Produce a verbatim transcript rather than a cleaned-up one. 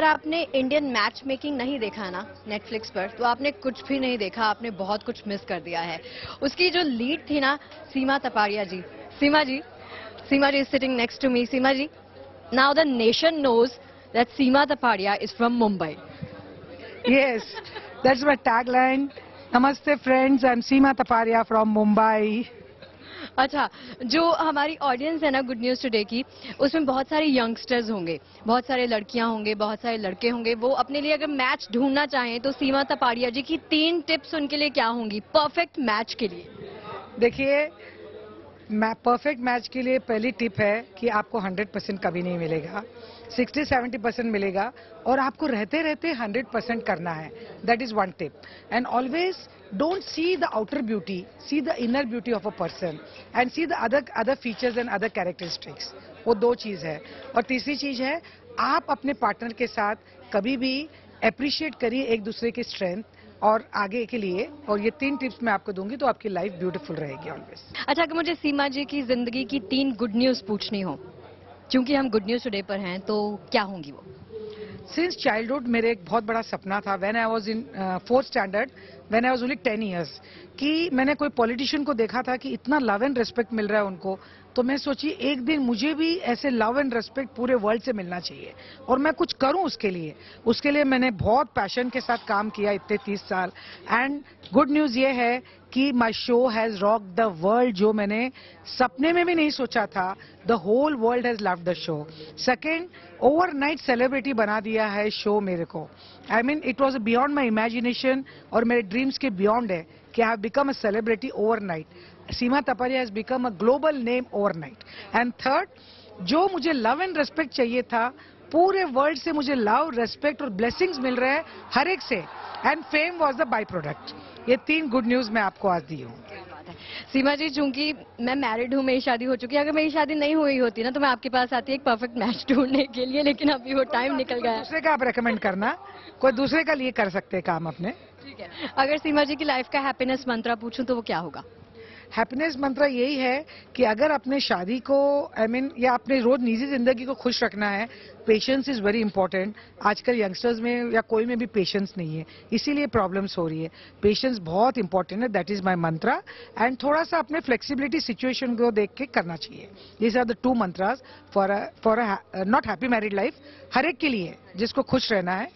अगर आपने Indian match making नहीं देखा ना नेटफ्लिक्स पर, तो आपने कुछ भी नहीं देखा, आपने बहुत कुछ मिस कर दिया है। उसकी जो लीड थी ना, Seema Taparia ji, Seema ji, Seema ji sitting next to me, Seema ji, now the nation knows that Seema Taparia is from Mumbai. Yes, that's my tagline. Namaste friends, I'm Seema Taparia from Mumbai. अच्छा, जो हमारी ऑडियंस है ना गुड न्यूज़ टुडे की, उसमें बहुत सारे यंगस्टर्स होंगे, बहुत सारे लड़कियां होंगे, बहुत सारे लड़के होंगे। वो अपने लिए अगर मैच ढूंढना चाहें तो सीमा तपारिया जी की तीन टिप्स उनके लिए क्या होंगी परफेक्ट मैच के लिए? देखिए, परफेक्ट मैच के लिए पहली टिप है कि आपको हंड्रेड परसेंट कभी नहीं मिलेगा, सिक्सटी सेवेंटी परसेंट मिलेगा और आपको रहते रहते हंड्रेड परसेंट करना है। That is one tip. And always don't see the outer beauty, see the inner beauty of a person and see the other other features and other characteristics. वो दो चीज़ है। और तीसरी चीज़ है, आप अपने पार्टनर के साथ कभी भी अप्रिशिएट करिए एक दूसरे की स्ट्रेंथ और आगे के लिए। और ये तीन टिप्स मैं आपको दूंगी तो आपकी लाइफ ब्यूटीफुल रहेगी ऑलवेज। अच्छा, अगर मुझे सीमा जी की जिंदगी की तीन गुड न्यूज़ पूछनी हो, क्योंकि हम गुड न्यूज़ टुडे पर हैं, तो क्या होंगी वो? सिंस चाइल्डहुड मेरे एक बहुत बड़ा सपना था, when I was in fourth standard, when I was only ten years, कि मैंने कोई पॉलिटिशियन को देखा था कि इतना लव एंड रेस्पेक्ट मिल रहा है उनको, तो मैं सोची एक दिन मुझे भी ऐसे लव एंड रेस्पेक्ट पूरे वर्ल्ड से मिलना चाहिए और मैं कुछ करूं उसके लिए। उसके लिए मैंने बहुत पैशन के साथ काम किया इतने तीस साल। एंड गुड न्यूज़ ये है कि my show has rock the world, जो मैंने सपने में भी नहीं सोचा था। The whole world has loved the show. Second, overnight celebrity बना दिया है शो मेरे को। I mean it was beyond my imagination और मेरे ड्रीम्स के बियॉन्ड है कि I have become a celebrity overnight. Seema Taparia has become a global name overnight. And third, जो मुझे लव एंड रेस्पेक्ट चाहिए था, पूरे वर्ल्ड से मुझे लव, रेस्पेक्ट और ब्लेसिंग्स मिल रहे हैं हर एक से। And fame was the by product. ये तीन गुड न्यूज़ मैं आपको आज दी हूँ। सीमा जी, चूंकि मैं मैरिड हूँ, मेरी शादी हो चुकी है, अगर मेरी शादी नहीं हुई होती ना तो मैं आपके पास आती एक परफेक्ट मैच ढूंढने के लिए, लेकिन अभी वो टाइम निकल गया। दूसरे का आप रेकमेंड करना, कोई दूसरे का लिए कर सकते काम अपने, ठीक है। अगर सीमा जी की लाइफ का हैप्पीनेस मंत्र पूछूं तो वो क्या होगा? हैप्पीनेस मंत्र यही है कि अगर अपने शादी को आई I मीन mean, या अपने रोज निजी जिंदगी को खुश रखना है, पेशेंस इज़ वेरी इंपॉर्टेंट। आजकल यंगस्टर्स में या कोई में भी पेशेंस नहीं है, इसीलिए प्रॉब्लम्स हो रही है। पेशेंस बहुत इंपॉर्टेंट है, that is my mantra. And थोड़ा सा अपने फ्लेक्सिबिलिटी सिचुएशन को देख के करना चाहिए। This are the two mantras for for not happy married life, हर एक के लिए जिसको खुश रहना है।